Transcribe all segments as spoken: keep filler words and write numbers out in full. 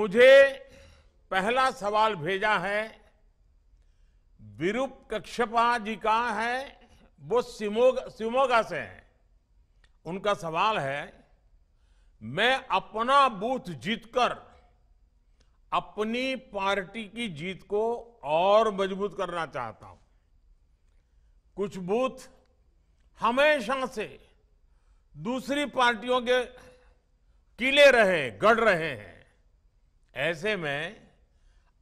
मुझे पहला सवाल भेजा है विरूपक्क्षप्पा जी का है, वो शिवमोग्गा शिवमोग्गा से हैं। उनका सवाल है, मैं अपना बूथ जीतकर अपनी पार्टी की जीत को और मजबूत करना चाहता हूं। कुछ बूथ हमेशा से दूसरी पार्टियों के किले रहे, गढ़ रहे हैं। ऐसे में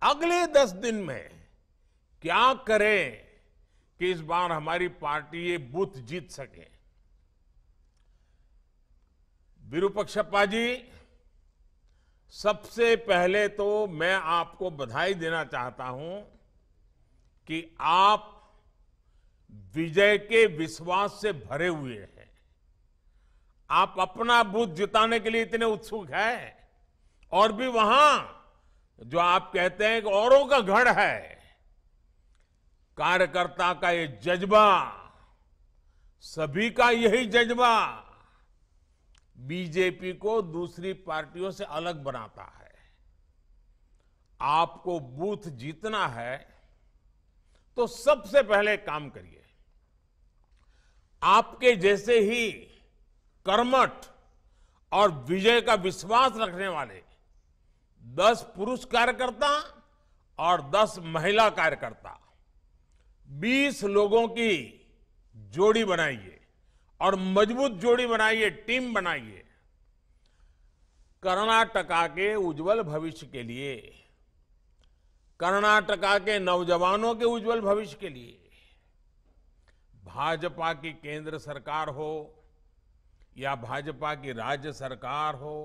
अगले दस दिन में क्या करें कि इस बार हमारी पार्टी ये बूथ जीत सके। विरूपक्ष्यप्पा जी, सबसे पहले तो मैं आपको बधाई देना चाहता हूं कि आप विजय के विश्वास से भरे हुए हैं। आप अपना बूथ जिताने के लिए इतने उत्सुक हैं, और भी वहां जो आप कहते हैं कि औरों का गढ़ है। कार्यकर्ता का ये जज्बा, सभी का यही जज्बा बीजेपी को दूसरी पार्टियों से अलग बनाता है। आपको बूथ जीतना है तो सबसे पहले काम करिए। आपके जैसे ही कर्मठ और विजय का विश्वास रखने वाले दस पुरुष कार्यकर्ता और दस महिला कार्यकर्ता, बीस लोगों की जोड़ी बनाइए और मजबूत जोड़ी बनाइए, टीम बनाइए। कर्नाटक के उज्जवल भविष्य के लिए, कर्नाटक के नौजवानों के उज्जवल भविष्य के लिए, भाजपा की केंद्र सरकार हो या भाजपा की राज्य सरकार हो,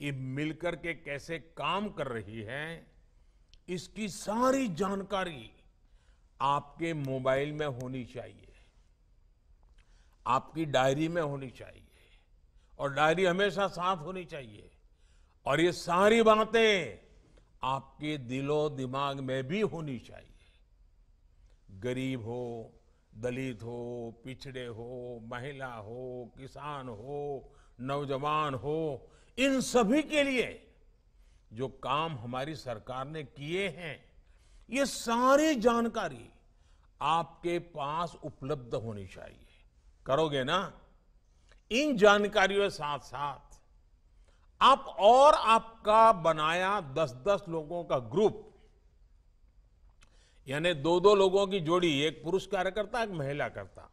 ये मिलकर के कैसे काम कर रही है, इसकी सारी जानकारी आपके मोबाइल में होनी चाहिए, आपकी डायरी में होनी चाहिए, और डायरी हमेशा साथ होनी चाहिए। और ये सारी बातें आपके दिलो दिमाग में भी होनी चाहिए। गरीब हो, दलित हो, पिछड़े हो, महिला हो, किसान हो, नौजवान हो, इन सभी के लिए जो काम हमारी सरकार ने किए हैं, ये सारी जानकारी आपके पास उपलब्ध होनी चाहिए। करोगे ना? इन जानकारियों के साथ साथ आप और आपका बनाया दस दस लोगों का ग्रुप, यानी दो दो लोगों की जोड़ी, एक पुरुष कार्यकर्ता एक महिला कार्यकर्ता,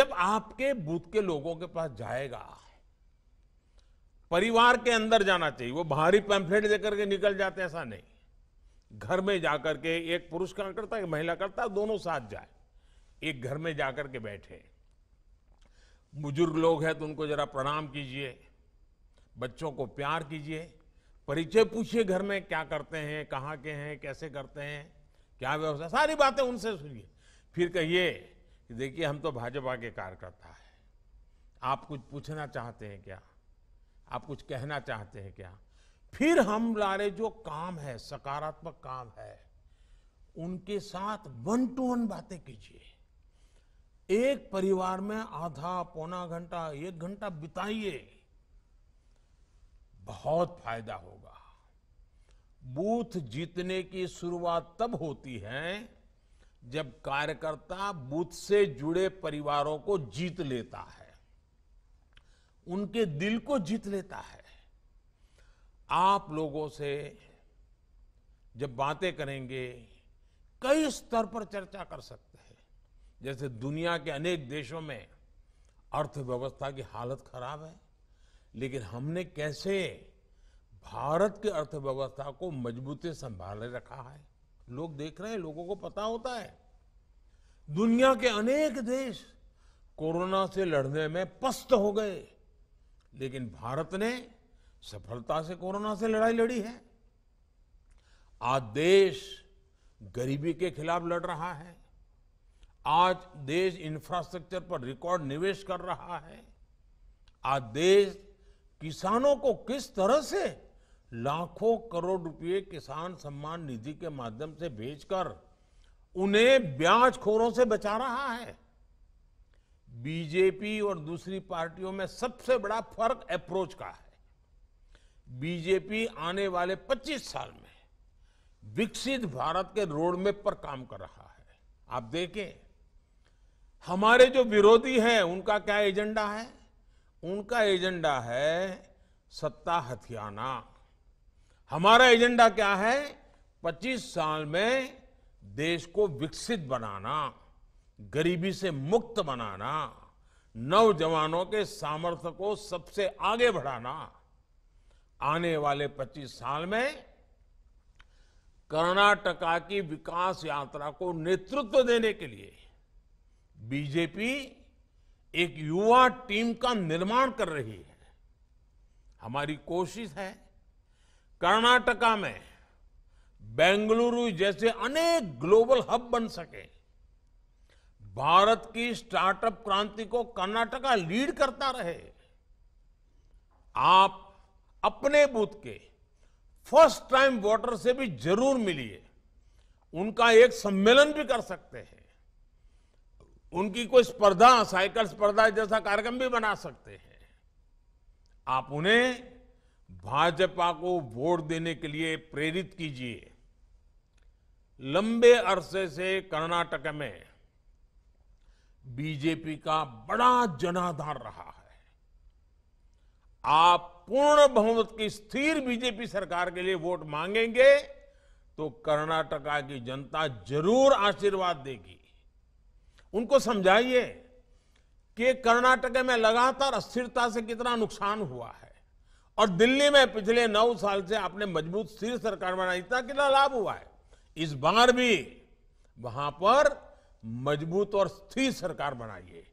जब आपके बूथ के लोगों के पास जाएगा, परिवार के अंदर जाना चाहिए। वो बाहरी पैम्फलेट देकर के निकल जाते, ऐसा नहीं। घर में जाकर के एक पुरुष कार्यकर्ता एक महिला कार्यकर्ता दोनों साथ जाए, एक घर में जाकर के बैठे। बुजुर्ग लोग हैं तो उनको जरा प्रणाम कीजिए, बच्चों को प्यार कीजिए, परिचय पूछिए, घर में क्या करते हैं, कहाँ के हैं, कैसे करते हैं, क्या व्यवस्था, सारी बातें उनसे सुनिए। फिर कहिए कि देखिए, हम तो भाजपा के कार्यकर्ता हैं, आप कुछ पूछना चाहते हैं क्या, आप कुछ कहना चाहते हैं क्या। फिर हम लारे जो काम है, सकारात्मक काम है, उनके साथ वन टू वन बातें कीजिए। एक परिवार में आधा पौना घंटा एक घंटा बिताइए, बहुत फायदा होगा। बूथ जीतने की शुरुआत तब होती है जब कार्यकर्ता बूथ से जुड़े परिवारों को जीत लेता है, उनके दिल को जीत लेता है। आप लोगों से जब बातें करेंगे, कई स्तर पर चर्चा कर सकते हैं। जैसे दुनिया के अनेक देशों में अर्थव्यवस्था की हालत खराब है, लेकिन हमने कैसे भारत की अर्थव्यवस्था को मजबूती संभाले रखा है, लोग देख रहे हैं, लोगों को पता होता है। दुनिया के अनेक देश कोरोना से लड़ने में पस्त हो गए, लेकिन भारत ने सफलता से कोरोना से लड़ाई लड़ी है। आज देश गरीबी के खिलाफ लड़ रहा है, आज देश इंफ्रास्ट्रक्चर पर रिकॉर्ड निवेश कर रहा है, आज देश किसानों को किस तरह से लाखों करोड़ रुपए किसान सम्मान निधि के माध्यम से भेजकर उन्हें ब्याजखोरों से बचा रहा है। बीजेपी और दूसरी पार्टियों में सबसे बड़ा फर्क अप्रोच का है। बीजेपी आने वाले पच्चीस साल में विकसित भारत के रोडमैप पर काम कर रहा है। आप देखें, हमारे जो विरोधी हैं उनका क्या एजेंडा है? उनका एजेंडा है सत्ता हथियाना। हमारा एजेंडा क्या है? पच्चीस साल में देश को विकसित बनाना, गरीबी से मुक्त बनाना, नौजवानों के सामर्थ्य को सबसे आगे बढ़ाना। आने वाले पच्चीस साल में कर्नाटका की विकास यात्रा को नेतृत्व देने के लिए बीजेपी एक युवा टीम का निर्माण कर रही है। हमारी कोशिश है कर्नाटका में बेंगलुरु जैसे अनेक ग्लोबल हब बन सके। भारत की स्टार्टअप क्रांति को कर्नाटका लीड करता रहे। आप अपने बूथ के फर्स्ट टाइम वोटर से भी जरूर मिलिए, उनका एक सम्मेलन भी कर सकते हैं, उनकी कोई स्पर्धा, साइकिल स्पर्धा जैसा कार्यक्रम भी बना सकते हैं। आप उन्हें भाजपा को वोट देने के लिए प्रेरित कीजिए। लंबे अरसे से कर्नाटक में बीजेपी का बड़ा जनाधार रहा है। आप पूर्ण बहुमत की स्थिर बीजेपी सरकार के लिए वोट मांगेंगे तो कर्नाटका की जनता जरूर आशीर्वाद देगी। उनको समझाइए कि कर्नाटक में लगातार अस्थिरता से कितना नुकसान हुआ है और दिल्ली में पिछले नौ साल से आपने मजबूत स्थिर सरकार बनाई, इतना कितना लाभ हुआ है। इस बार भी वहां पर मजबूत और स्थिर सरकार बनाइए।